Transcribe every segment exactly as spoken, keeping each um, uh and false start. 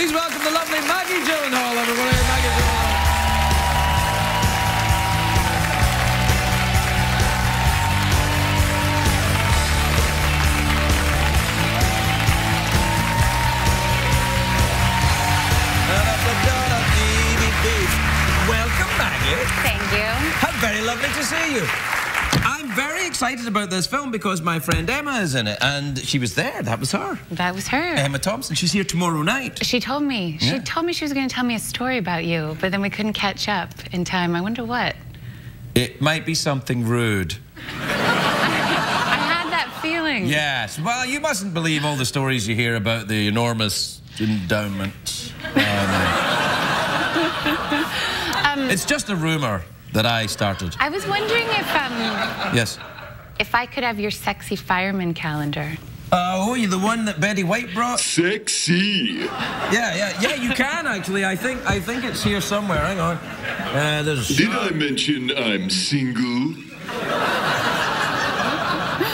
Please welcome the lovely Maggie Gyllenhaal, everybody. Maggie Gyllenhaal. Welcome, Maggie. Thank you. How very lovely to see you. I'm very excited about this film because my friend Emma is in it, and she was there. That was her. That was her. Emma Thompson. She's here tomorrow night. She told me. Yeah. She told me she was going to tell me a story about you, but then we couldn't catch up in time. I wonder what. It might be something rude. Feeling. Yes. Well, you mustn't believe all the stories you hear about the enormous endowment. Um, um, it's just a rumor that I started. I was wondering if um. Yes. If I could have your sexy fireman calendar. Uh, oh, you're the one that Betty White brought. Sexy. Yeah, yeah, yeah. You can actually. I think I think it's here somewhere. Hang on. Uh, there's. Did I mention I'm single?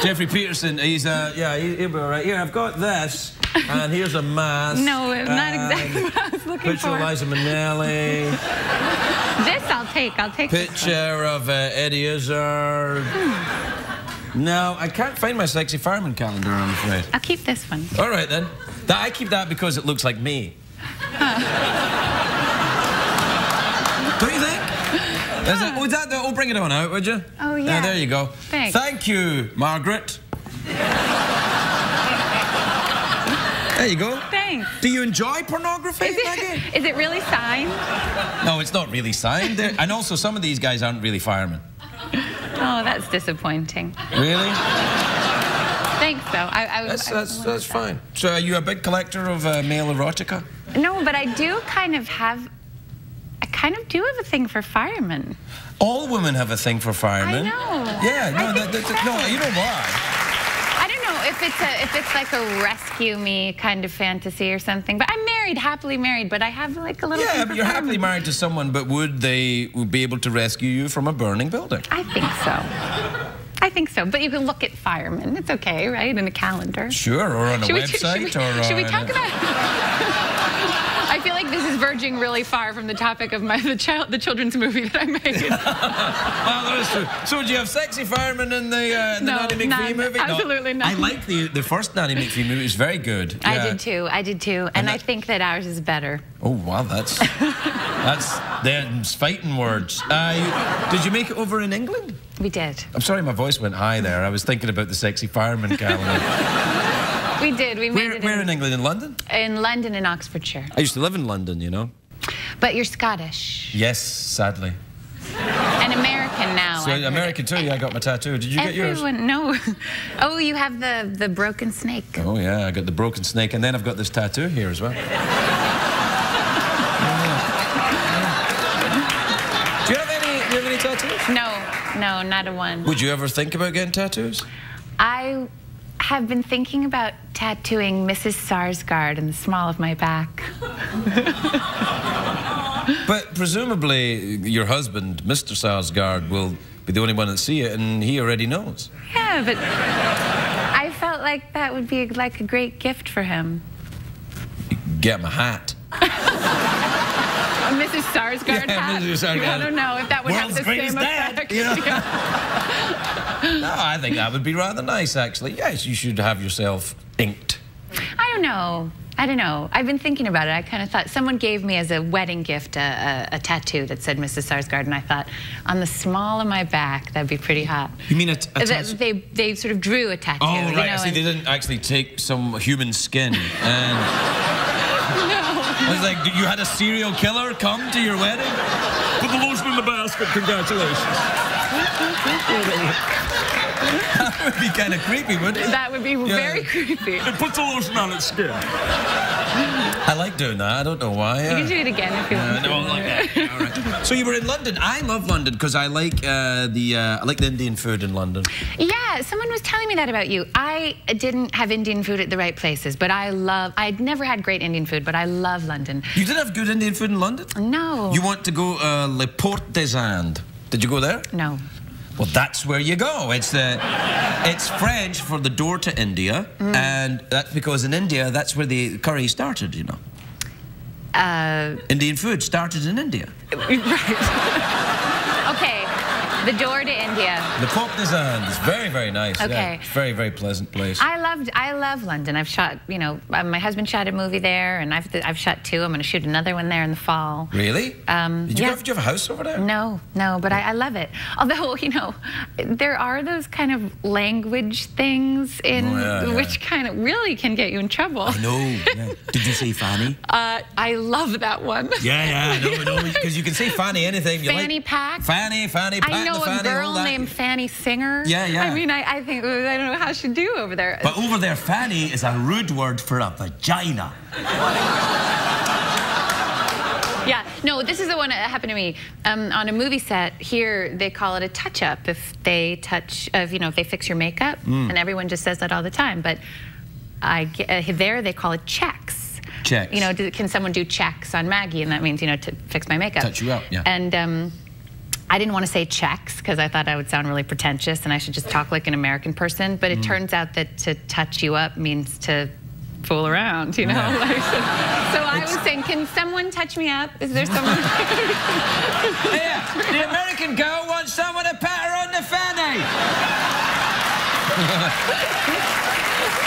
Jeffrey Peterson, he's uh, yeah, he'll be all right. Here, I've got this, and here's a mask. No, not exactly what I was looking picture for. Picture of Liza Minnelli. This I'll take, I'll take picture this Picture of uh, Eddie Izzard. No, I can't find my sexy fireman calendar, I'm afraid. I'll keep this one. All right, then. I keep that because it looks like me. Huh. Don't you think? Is it, oh, that, oh, bring it on out, would you? Oh, yeah. Uh, there you go. Thanks. Thank you, Margaret. There you go. Thanks. Do you enjoy pornography, is it, Maggie? Is it really signed? No, it's not really signed. They're, and also, some of these guys aren't really firemen. Oh, that's disappointing. Really? Thanks, though. I, I, that's I, that's, I that's fine. That. So are you a big collector of uh, male erotica? No, but I do kind of have... I kind of do have a thing for firemen. All women have a thing for firemen. I know. Yeah, no, that, that, so. no, you know why? I don't know if it's a, if it's like a rescue me kind of fantasy or something. But I'm married, happily married. But I have like a little. Yeah, but you're firemen. happily married to someone. But would they be able to rescue you from a burning building? I think so. I think so. But you can look at firemen. It's okay, right? In a calendar. Sure, or on a should website, we, should we, or should we talk about? I feel like this is verging really far from the topic of my the child the children's movie that I made. Well, that is true. So, do you have sexy firemen in the, uh, in no, the Nanny McPhee none, movie? Absolutely no. not. I like the the first Nanny McPhee movie. It's very good. I yeah. did too. I did too. And, and that, I think that ours is better. Oh wow, that's that's that's fighting words. Uh, did you make it over in England? We did. I'm sorry, my voice went high there. I was thinking about the sexy fireman calendar. We did. We made where, it. Where in, in England? In London? In London, in Oxfordshire. I used to live in London, you know. But you're Scottish. Yes, sadly. And American now. So American too. Yeah, I got my tattoo. Did you Everyone, get yours? No. Oh, you have the the broken snake. Oh yeah, I got the broken snake, and then I've got this tattoo here as well. Do you have any? Do you have any tattoos? No, no, not a one. Would you ever think about getting tattoos? I. I've been thinking about tattooing Missus Sarsgaard in the small of my back. But presumably your husband, Mister Sarsgaard, will be the only one that see it, and he already knows. Yeah, but I felt like that would be like a great gift for him. Get him a hat. A Missus Sarsgaard yeah, hat? Missus Sarsgaard. I don't know if that would World's have the same dad, effect. You know? Yeah. No, I think that would be rather nice, actually. Yes, you should have yourself inked. I don't know. I don't know. I've been thinking about it. I kind of thought someone gave me as a wedding gift a, a, a tattoo that said Missus Sarsgaard, and I thought on the small of my back that'd be pretty hot. You mean a, a tattoo? They, they sort of drew a tattoo. Oh right, you know, I see. They didn't actually take some human skin. And no. I was like, you had a serial killer come to your wedding? Put the lotion in the basket. Congratulations. That would be kind of creepy, wouldn't it? That would be yeah. very creepy. It puts a lotion on its skin. I like doing that. I don't know why. You uh, can do it again if you uh, want. No, I like that. All right. So you were in London. I love London because I like uh, the uh, I like the Indian food in London. Yeah, someone was telling me that about you. I didn't have Indian food at the right places, but I love. I'd never had great Indian food, but I love London. You did have good Indian food in London? No. You want to go uh, Le Porte des Andes? Did you go there? No. Well, that's where you go. It's the, it's French for the door to India, mm. and that's because in India, that's where the curry started, you know. Uh, Indian food started in India. Right. Okay. The door to India. Le Porte des Andes. Very, very nice. Okay. Yeah. Very, very pleasant place. I loved. I love London. I've shot, you know, my husband shot a movie there, and I've I've shot two. I'm going to shoot another one there in the fall. Really? Um, did you, yeah. have, did you have a house over there? No, no, but I, I love it. Although, you know, there are those kind of language things in oh, yeah, yeah. which kind of really can get you in trouble. I know. Yeah. Did you say Fanny? Uh, I love that one. Yeah, yeah, no, no, because you can say Fanny anything. You Fanny like, Pack. Fanny, Fanny Pack. I know. Fanny, a girl named Fanny Singer. Yeah, yeah. I mean, I, I think, I don't know how she'd do over there. But over there, Fanny is a rude word for a vagina. Yeah, no, this is the one that happened to me. Um, on a movie set here, they call it a touch-up. If they touch, uh, you know, if they fix your makeup, mm. and everyone just says that all the time. But I, uh, there, they call it checks. Checks. You know, do, can someone do checks on Maggie? And that means, you know, to fix my makeup. Touch you up, yeah. And, um... I didn't want to say checks because I thought I would sound really pretentious and I should just talk like an American person, but it mm. turns out that to touch you up means to fool around, you know? Yeah. Like, so I it's... was saying, can someone touch me up? Is there someone? Yeah, the American girl wants someone to pat her on the fanny.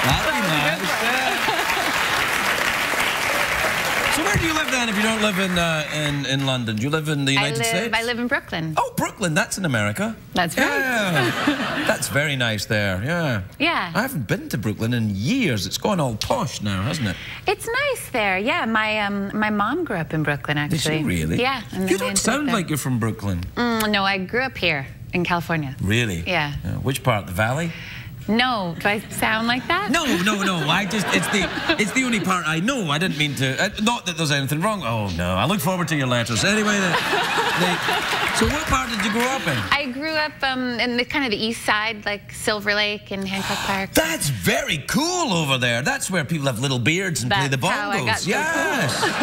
That'd be nice. So where do you live then if you don't live in, uh, in, in London? Do you live in the United I live, States? I live in Brooklyn. Oh, Brooklyn, that's in America. That's right. Yeah. That's very nice there, yeah. Yeah. I haven't been to Brooklyn in years. It's gone all posh now, hasn't it? It's nice there, yeah. My um, my mom grew up in Brooklyn, actually. Did she really? Yeah. You don't sound Brooklyn. like you're from Brooklyn. Mm, no, I grew up here in California. Really? Yeah. Yeah. Which part? The Valley? No, do I sound like that? No, no, no. I just—it's the—it's the only part I know. I didn't mean to. Uh, not that there's anything wrong. Oh no, I look forward to your letters. Anyway, the, the, so what part did you grow up in? I grew up um, in the kind of the east side, like Silver Lake and Hancock Park. That's very cool over there. That's where people have little beards and That's play the bongos. How I got so yes. Cool.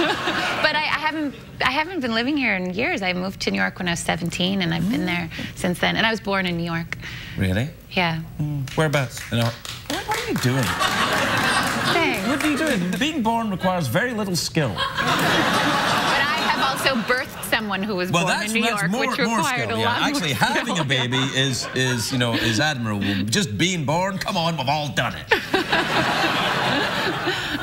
But I, I haven't—I haven't been living here in years. I moved to New York when I was seventeen, and I've mm. been there since then. And I was born in New York. Really? Yeah. Mm. Whereabouts? You know, what, what are you doing? Thanks. What are you doing? Being born requires very little skill. But I have also birthed someone who was well, born in New that's York, more, which required more skill, a yeah. lot Actually, more Actually, having a baby is, is, you know, is admirable. Just being born, come on, we've all done it.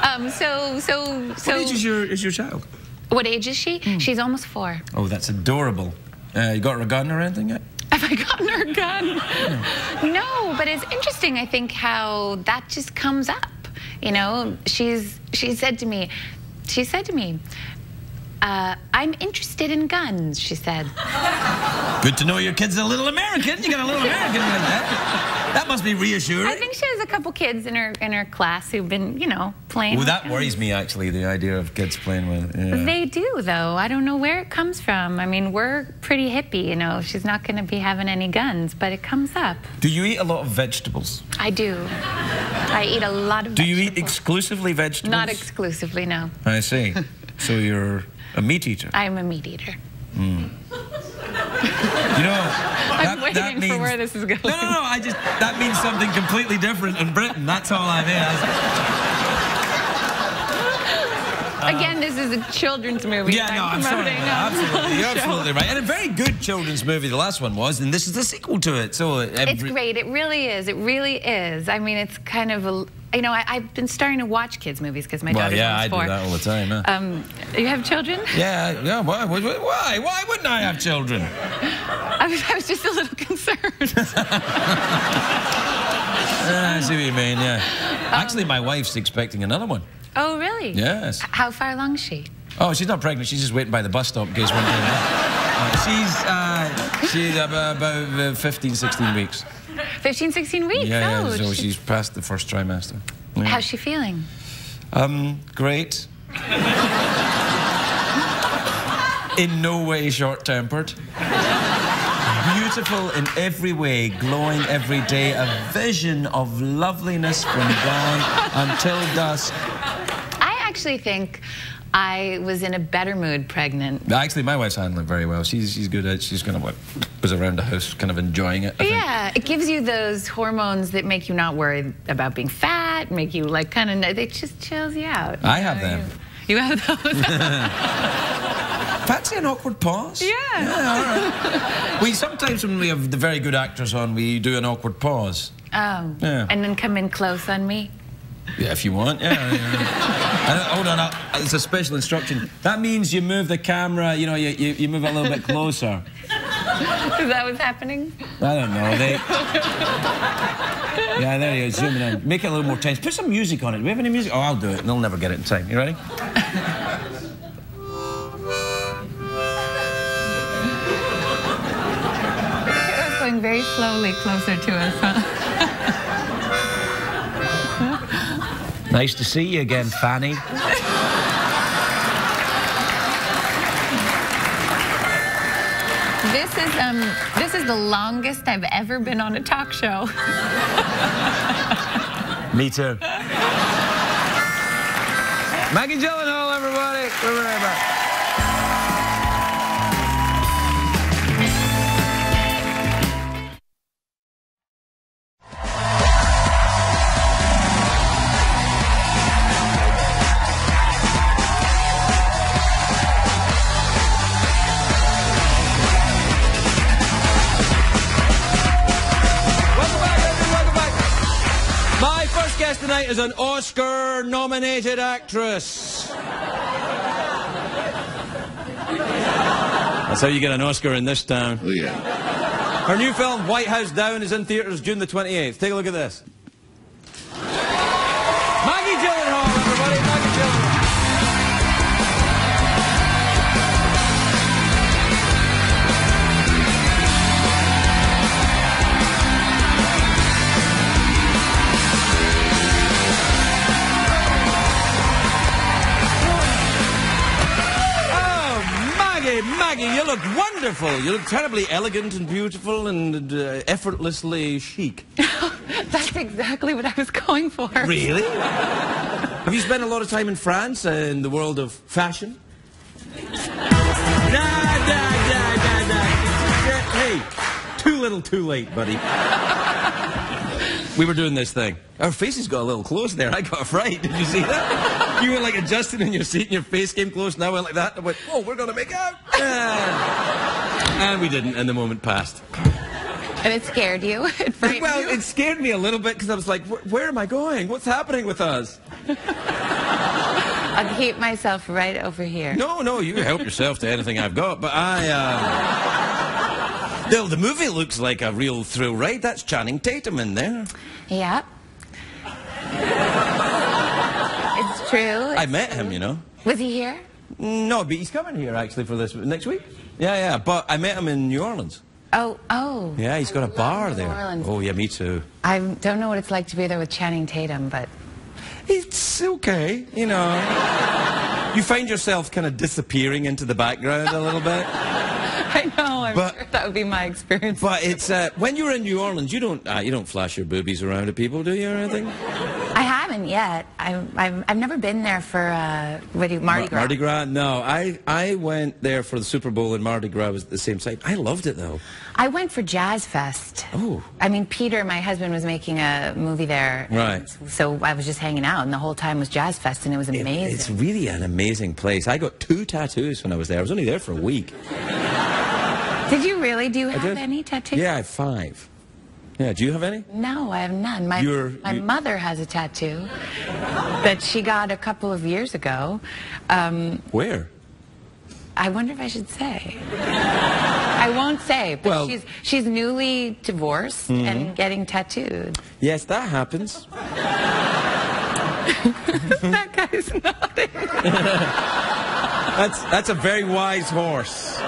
um, so, so, so... What age is your, is your child? What age is she? Mm. She's almost four. Oh, that's adorable. Uh, you got her a gun or anything yet? Have I gotten her gun? No, but it's interesting, I think, how that just comes up. You know, she's she said to me, she said to me, uh, I'm interested in guns, she said. Good to know your kid's a little American. You got a little American like that. That must be reassuring. I think she has a couple kids in her in her class who've been, you know, playing. Well, that worries me, actually, the idea of kids playing with. Yeah. They do, though. I don't know where it comes from. I mean, we're pretty hippie, you know. She's not going to be having any guns, but it comes up. Do you eat a lot of vegetables? I do. I eat a lot of. Do vegetables. You eat exclusively vegetables? Not exclusively, no. I see. So you're a meat eater. I'm a meat eater. Mm. You know, I'm that, waiting that means, for where this is going. No, no, no, I just, that means something completely different in Britain. That's all I mean. Again, um, this is a children's movie. Yeah, no, I'm sorry. No, absolutely, you're absolutely right. And a very good children's movie, the last one was, and this is the sequel to it. So every, it's great. It really is. It really is. I mean, it's kind of a... You know, I, I've been starting to watch kids' movies because my well, daughter's yeah, almost four. Yeah, I do that all the time. Huh? Um, you have children? Yeah, yeah. Why? Why? Why wouldn't I have children? I was, I was just a little concerned. Yeah, I see what you mean. Yeah. Um, Actually, my wife's expecting another one. Oh, really? Yes. How far along is she? Oh, she's not pregnant. She's just waiting by the bus stop in case one day. uh, she's uh, she's about, about fifteen, sixteen weeks. fifteen, sixteen weeks? Yeah, yeah. Oh, so she's past the first trimester. Yeah. How's she feeling? Um, great. In no way short-tempered. Beautiful in every way, glowing every day, a vision of loveliness from dawn until dusk. I actually think I was in a better mood pregnant. Actually, my wife's handling it very well. She's, she's good at it. She's kind of like, was around the house, kind of enjoying it. I yeah, think. It gives you those hormones that make you not worry about being fat, make you like kind of, it just chills you out. You I know? have them. You had those? Fancy an awkward pause? Yeah. Yeah, all right. We sometimes, when we have the very good actors on, we do an awkward pause. Oh. Yeah. And then come in close on me? Yeah, if you want, yeah. yeah, yeah. Hold on, I'll, it's a special instruction. That means you move the camera, you know, you, you, you move a little bit closer. Is that what's happening? I don't know. They... Yeah, there you go, zooming in. Make it a little more tense. Put some music on it. Do we have any music? Oh, I'll do it. They'll never get it in time. You ready? It's going very slowly closer to us, huh? Nice to see you again, Fanny. This is, um, this is the longest I've ever been on a talk show. Me too. Maggie Gyllenhaal, everybody. We're right back. Tonight is an Oscar-nominated actress. That's how you get an Oscar in this town. Oh, yeah. Her new film, White House Down, is in theatres June the twenty-eighth. Take a look at this. Maggie Gyllenhaal, everybody. Maggie Maggie, you look wonderful. You look terribly elegant and beautiful and uh, effortlessly chic. That's exactly what I was going for. Really? Have you spent a lot of time in France, uh, in the world of fashion? nah, nah, nah, nah, nah. Hey, too little, too late, buddy. We were doing this thing. Our faces got a little close there. I got a fright. Did you see that? You were like adjusting in your seat and your face came close and I went like that. I went, oh, we're going to make out. And we didn't, and the moment passed. And it scared you? It frightened well, you? It scared me a little bit because I was like, where am I going? What's happening with us? I'll keep myself right over here. No, no, you help yourself to anything I've got, but I... Uh... Well, the movie looks like a real thrill ride. That's Channing Tatum in there. Yeah. It's true. It's I met true. him, you know. Was he here? No, but he's coming here, actually, for this next week. Yeah, yeah, but I met him in New Orleans. Oh, oh. Yeah, he's got I a bar New there. Orleans. Oh, yeah, me too. I don't know what it's like to be there with Channing Tatum, but... It's okay, you know. You find yourself kind of disappearing into the background a little bit. I know, I'm but, sure that would be my experience. But it's, uh, when you're in New Orleans, you don't, uh, you don't flash your boobies around at people, do you, or anything? I haven't yet. I've, I've, I've never been there for, uh, what do you, Mardi Gras? Mardi Gras? No, I, I went there for the Super Bowl and Mardi Gras was at the same site. I loved it, though. I went for Jazz Fest. Oh. I mean, Peter, my husband, was making a movie there. Right. So I was just hanging out, and the whole time was Jazz Fest, and it was amazing. It, it's really an amazing place. I got two tattoos when I was there. I was only there for a week. Did you really? Do you have any tattoos? Yeah, I have five. Yeah, do you have any? No, I have none. My, You're, my you... mother has a tattoo that she got a couple of years ago. Um, Where? I wonder if I should say. I won't say, but well, she's, she's newly divorced mm-hmm. and getting tattooed. Yes, that happens. That guy's nodding. that's, that's a very wise horse.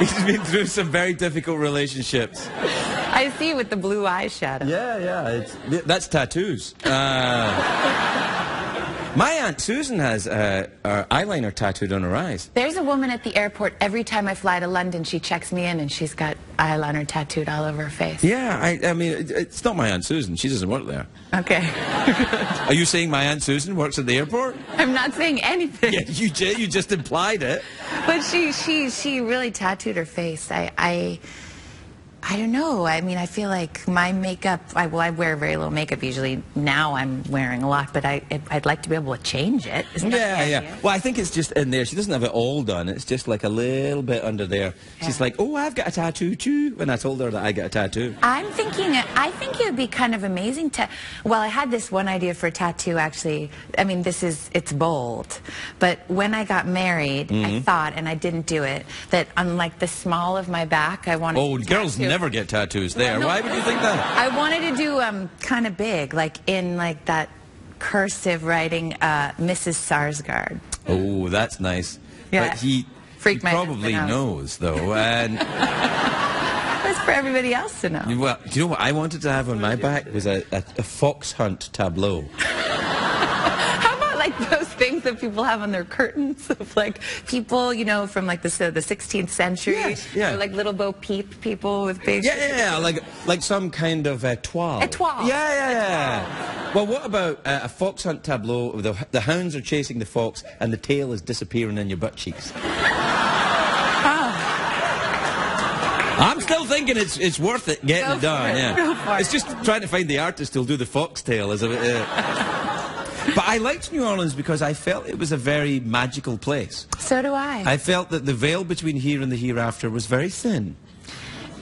He's been through some very difficult relationships. I see with the blue eyeshadow. Yeah, yeah, it's, that's tattoos. Uh, my Aunt Susan has uh, her eyeliner tattooed on her eyes. There's a woman at the airport, every time I fly to London, she checks me in and she's got eyeliner tattooed all over her face. Yeah, I, I mean, it, it's not my Aunt Susan. She doesn't work there. Okay. Are you saying my Aunt Susan works at the airport? I'm not saying anything. Yeah, you, you just implied it. But she, she, she really tattooed her face. I, I, I don't know. I mean, I feel like my makeup, I, well, I wear very little makeup usually. Now I'm wearing a lot, but I, it, I'd like to be able to change it. Isn't yeah, yeah. Well, I think it's just in there. She doesn't have it all done. It's just like a little bit under there. Yeah. She's like, oh, I've got a tattoo too, when I told her that I got a tattoo. I'm thinking, I think it would be kind of amazing to, well, I had this one idea for a tattoo, actually. I mean, this is, it's bold. But when I got married, mm-hmm. I thought, and I didn't do it, that on like the small of my back, I wanted oh, to girls tattoo. Never get tattoos there. Well, no, why would you think that? I wanted to do um kind of big, like in like that cursive writing, uh, Missus Sarsgaard. Oh, that's nice. Yeah. But he, he probably knows though, and that's for everybody else to know. Well, do you know what I wanted to have on my back was a, a, a fox hunt tableau. Like those things that people have on their curtains of like people, you know, from like the so the sixteenth century, yes, yeah. Or like little Bo Peep people with big. Yeah, yeah, yeah, like like some kind of uh, toile. A toile. Yeah, yeah, yeah. Well, what about uh, a fox hunt tableau? The the hounds are chasing the fox, and the tail is disappearing in your butt cheeks. I'm still thinking it's it's worth it getting it done. Yeah, go for it. It's just trying to find the artist who'll do the foxtail as a. Uh, But I liked New Orleans because I felt it was a very magical place. So do I. I felt that the veil between here and the hereafter was very thin.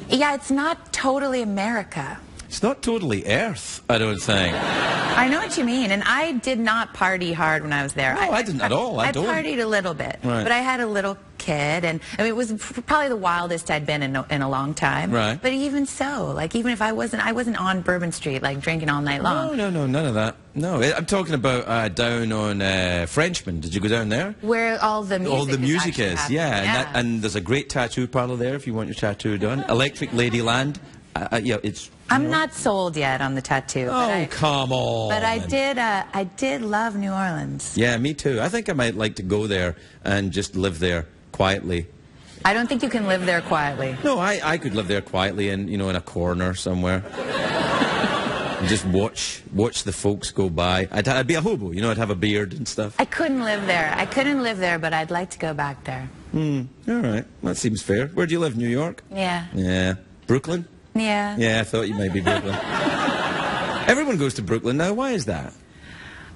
Yeah, it's not totally America. It's not totally Earth, I don't think. I know what you mean, and I did not party hard when I was there. No, I, I didn't at all. I, I don't. partied a little bit, right. But I had a little kid, and I mean, it was probably the wildest I'd been in a, in a long time. Right. But even so, like even if I wasn't, I wasn't on Bourbon Street like drinking all night long. No, no, no, none of that. No, I'm talking about uh, down on uh, Frenchman. Did you go down there? Where all the music all the music is, is. yeah. yeah. And, that, and there's a great tattoo parlor there if you want your tattoo done. Electric Ladyland. Uh, yeah, it's. I'm know. not sold yet on the tattoo. Oh, but I, come on! But I did. Uh, I did love New Orleans. Yeah, me too. I think I might like to go there and just live there quietly. I don't think you can live there quietly. No, I, I could live there quietly, and you know, in a corner somewhere, and just watch watch the folks go by. I'd, I'd be a hobo, you know. I'd have a beard and stuff. I couldn't live there. I couldn't live there, but I'd like to go back there. Hmm. All right. That seems fair. Where do you live? New York. Yeah. Yeah. Brooklyn. Yeah. Yeah, I thought you might be Brooklyn. Everyone goes to Brooklyn now. Why is that?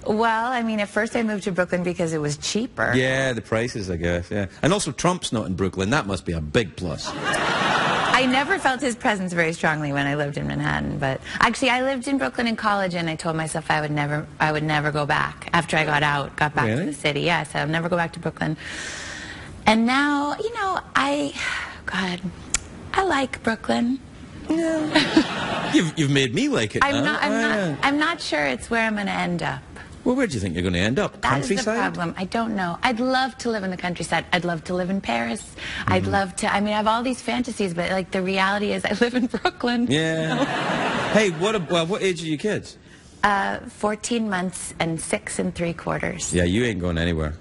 Well, I mean, at first I moved to Brooklyn because it was cheaper. Yeah, the prices, I guess, yeah. And also Trump's not in Brooklyn. That must be a big plus. I never felt his presence very strongly when I lived in Manhattan, but actually I lived in Brooklyn in college and I told myself I would never I would never go back after I got out, got back really? to the city. Yeah, so I'll never go back to Brooklyn. And now, you know, I, God, I like Brooklyn. No. you've, you've made me like it. I'm now. not. I'm, ah. not, I'm not sure it's where I'm going to end up. Well, where do you think you're going to end up? That countryside? Is the problem. I don't know. I'd love to live in the countryside. I'd love to live in Paris. Mm-hmm. I'd love to. I mean, I have all these fantasies, but like the reality is, I live in Brooklyn. Yeah. You know? Hey, what? Well, what age are your kids? Uh, fourteen months and six and three quarters. Yeah, you ain't going anywhere.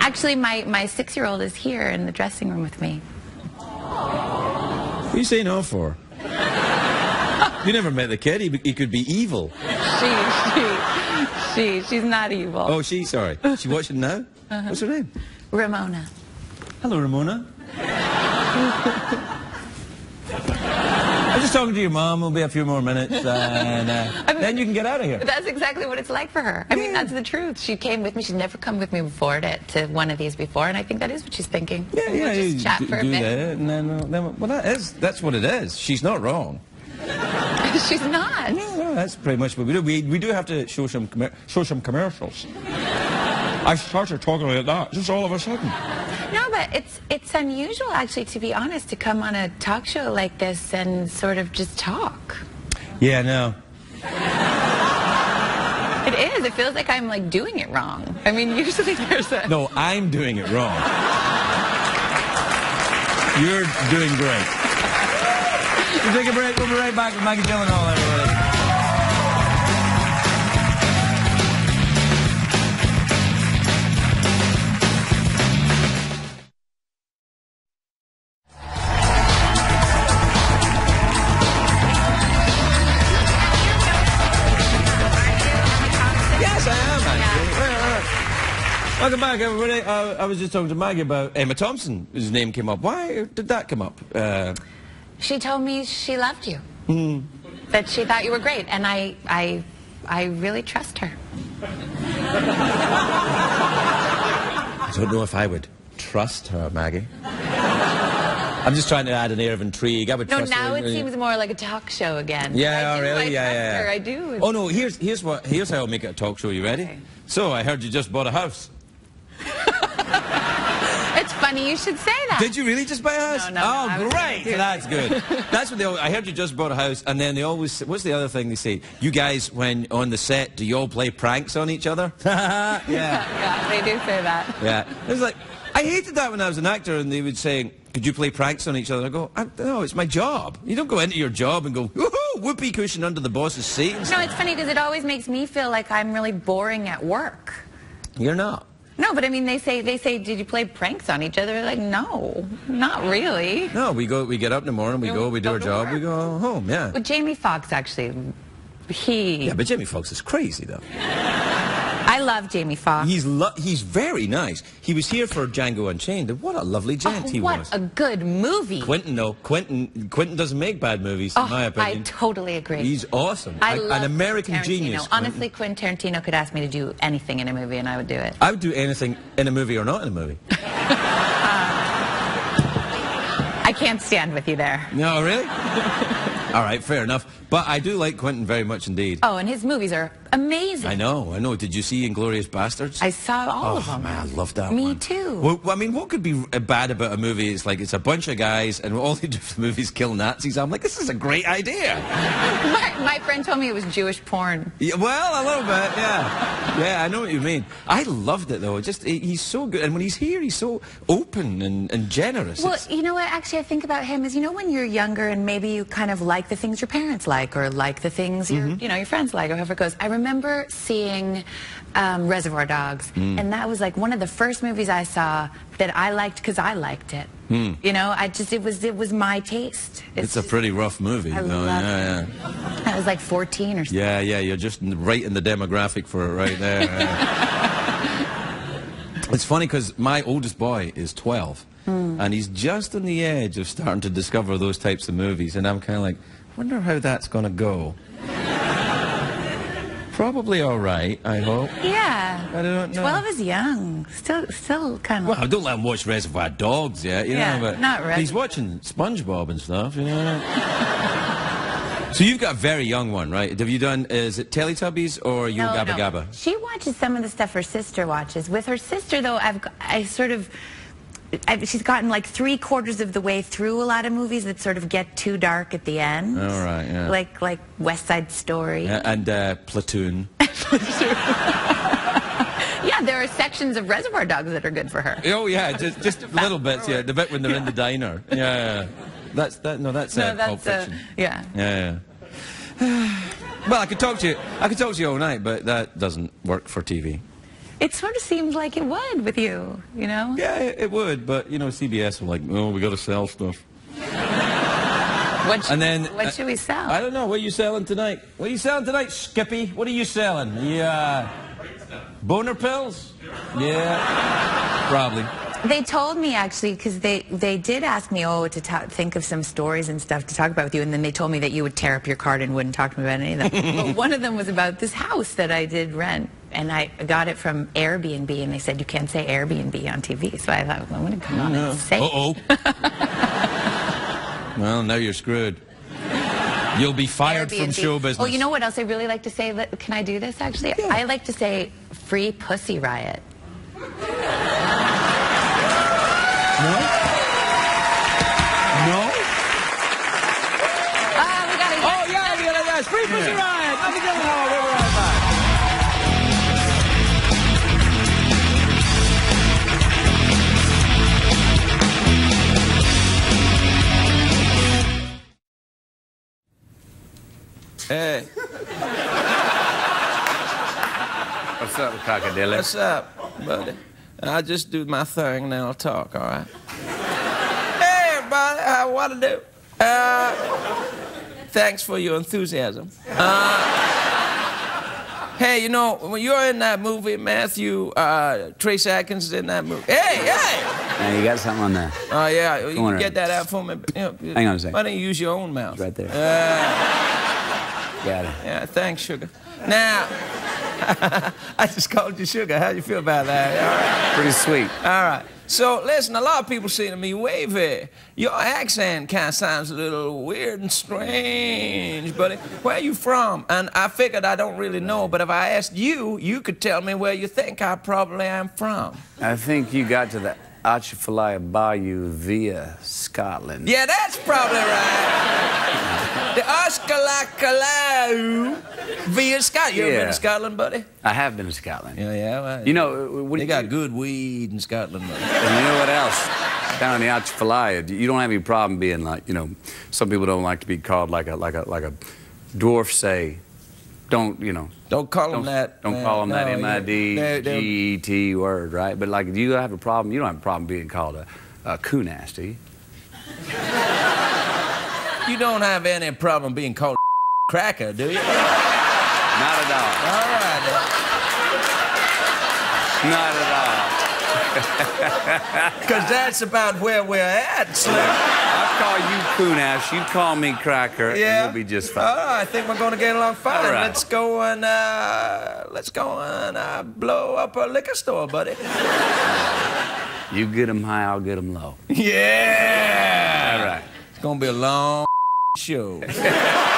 Actually, my my six-year-old is here in the dressing room with me. What are you saying no for? You never met the kid. He, he could be evil. She, she, she, she's not evil. Oh, she, sorry. She watching now? Uh-huh. What's her name? Ramona. Hello, Ramona. I'm just talking to your mom. We'll be a few more minutes, and uh, I mean, then you can get out of here. That's exactly what it's like for her. I mean, that's the truth. She came with me. She's never come with me before to, to one of these before, and I think that is what she's thinking. Yeah, yeah. We'll just chat for a bit. That, and then, uh, then, well, that is, that's what it is. She's not wrong. She's not. No, no, that's pretty much what we do. We, we do have to show some, com show some commercials. I started talking like that just all of a sudden. No, but it's it's unusual, actually, to be honest, to come on a talk show like this and sort of just talk. Yeah, no. It is. It feels like I'm, like, doing it wrong. I mean, usually there's a... No, I'm doing it wrong. You're doing great. We'll take a break. We'll be right back with Maggie Gyllenhaal, everybody. Welcome back, everybody. I, I was just talking to Maggie about Emma Thompson, whose name came up. Why did that come up? Uh, She told me she loved you. Mm. That she thought you were great, and I, I, I really trust her. I don't know if I would trust her, Maggie. I'm just trying to add an air of intrigue. I would no, trust now her. It seems more like a talk show again. Yeah, I do, really? I yeah, trust yeah. Her. I do. Oh no, here's here's what here's how I'll make it a talk show. You ready? Okay. So I heard you just bought a house. It's funny you should say that. Did you really just buy a house? No, no. Oh, no, great. That's good. That's what they always, I heard you just bought a house, and then they always. What's the other thing they say? You guys, when on the set, do you all play pranks on each other? yeah. Yeah, they do say that. Yeah. It was like, I hated that when I was an actor, and they would say, "Could you play pranks on each other?" I go, I, "No, it's my job." You don't go into your job and go, "Woohoo, whoopee cushion under the boss's seat." No, it's funny because it always makes me feel like I'm really boring at work. You're not. No, but I mean, they say, they say, did you play pranks on each other? They're like, no, not really. No, we go, we get up in the morning, we no, go, we do our job, work. we go home, yeah. Well, Jamie Foxx, actually, he... Yeah, but Jamie Foxx is crazy, though. I love Jamie Foxx. He's, lo he's very nice. He was here for Django Unchained, and what a lovely gent oh, he was. What a good movie. Quentin, though, Quentin, Quentin doesn't make bad movies, oh, in my opinion. I totally agree. He's awesome. I, I love an American Tarantino. Genius. Quentin. Honestly, Quentin Tarantino could ask me to do anything in a movie, and I would do it. I would do anything in a movie or not in a movie. um, I can't stand with you there. No, really? All right, fair enough. But I do like Quentin very much indeed. Oh, and his movies are amazing. I know, I know. Did you see Inglourious Basterds? I saw all oh, of them. Oh, man, I love that Me one. Me too. Well, I mean, what could be bad about a movie? It's like, it's a bunch of guys, and all they do for the movies kill Nazis. I'm like, this is a great idea. my, my friend told me it was Jewish porn. Yeah, well, a little bit, yeah. Yeah, I know what you mean. I loved it, though. Just, he's so good. And when he's here, he's so open and, and generous. Well, it's... you know what, actually, I think about him is, you know, when you're younger and maybe you kind of like the things your parents like or like the things your, mm-hmm. you know, your friends like, or however it goes. I remember seeing um, Reservoir Dogs, mm. and that was like one of the first movies I saw that I liked because I liked it. Mm. You know, I just, it was, it was my taste. It's, it's a pretty rough movie. I, though. Love yeah, it. Yeah. I was like fourteen or something. Yeah, yeah, you're just right in the demographic for it right there. Yeah. It's funny because my oldest boy is twelve, mm. and he's just on the edge of starting to discover those types of movies, and I'm kind of like, wonder how that's gonna go. Probably all right, I hope. Yeah. I don't know. Twelve is young. Still, still kind of. Well, I don't let him watch Reservoir Dogs yet, you yeah, know. But not really. He's watching SpongeBob and stuff, you know. So you've got a very young one, right? Have you done? Is it Teletubbies or you no, Gabba no. Gabba? She watches some of the stuff her sister watches. With her sister, though, I've I sort of. I've, she's gotten like three quarters of the way through a lot of movies that sort of get too dark at the end. All right, yeah. Like, like West Side Story. Yeah, and uh, Platoon. Platoon. Yeah, there are sections of Reservoir Dogs that are good for her. Oh, yeah, just, just little bits, yeah. The bit when they're yeah. in the diner. Yeah, yeah, yeah. That's, that, no, that's, no, uh, that's Pulp Fiction. Uh, yeah. Yeah, yeah. Well, I could talk to you, I could talk to you all night, but that doesn't work for T V. It sort of seemed like it would with you, you know? Yeah, it would, but, you know, C B S were like, oh, we got to sell stuff. What, should, and then, what should we sell? I don't know. What are you selling tonight? What are you selling tonight, Skippy? What are you selling? Yeah. Boner pills? Yeah. Probably. They told me, actually, because they, they did ask me, oh, to ta think of some stories and stuff to talk about with you, and then they told me that you would tear up your card and wouldn't talk to me about any of them. But one of them was about this house that I did rent, and I got it from Airbnb, and they said, you can't say Airbnb on T V. So I thought, well, I'm going to come on no. and say Uh-oh. Well, now you're screwed. You'll be fired Airbnb. From show business. Oh, you know what else I really like to say? Can I do this, actually? Yeah. I like to say free Pussy Riot. No? No? Ah, uh, we got it. Oh, yeah, we got it. Yes. Free Pussy yeah. Riot. Maggie Gyllenhaal. We'll be right back. Hey. What's up, Cockadilly? What's up, buddy? I'll just do my thing, and then I'll talk, all right? Hey, everybody, how what to do? Uh, thanks for your enthusiasm. Uh, Hey, you know, when you're in that movie, Matthew, uh, Trace Adkins is in that movie. Hey, hey! Now you got something on that. Oh, uh, yeah. Come you can get that out for me. You know, hang on a second. Why don't you use your own mouth? It's right there. Uh, got it. Yeah, thanks, sugar. Now, I just called you sugar. How do you feel about that? All right. Pretty sweet. All right. So, listen, a lot of people say to me, Wavy, your accent kind of sounds a little weird and strange, buddy. Where are you from? And I figured I don't really know, but if I asked you, you could tell me where you think I probably am from. I think you got to the Atchafalaya Bayou via Scotland. Yeah, that's probably right. The Atchafalaya via Scotland. You ever yeah. been to Scotland, buddy? I have been to Scotland. Yeah, yeah. Well, you know, what they got you... good weed in Scotland, buddy. And you know what else? Down in the Atchafalaya, you don't have any problem being like, you know, some people don't like to be called like a like a like a dwarf say. Don't, you know. Don't call don't, them that. Don't man. call them no, that M I D G E T word, right? But, like, do you have a problem? You don't have a problem being called a, a coonass, do you? You don't have any problem being called a cracker, do you? Not at all. All right. Then. Not at all. Because that's about where we're at, Slim. Call you coonass, you call me cracker, yeah. and we'll be just fine. Oh, I think we're going to get along fine. All right. Let's go and uh, let's go and uh, blow up a liquor store, buddy. You get them high, I'll get them low. Yeah. All right. It's gonna be a long show.